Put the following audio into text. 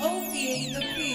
Oviethecreator.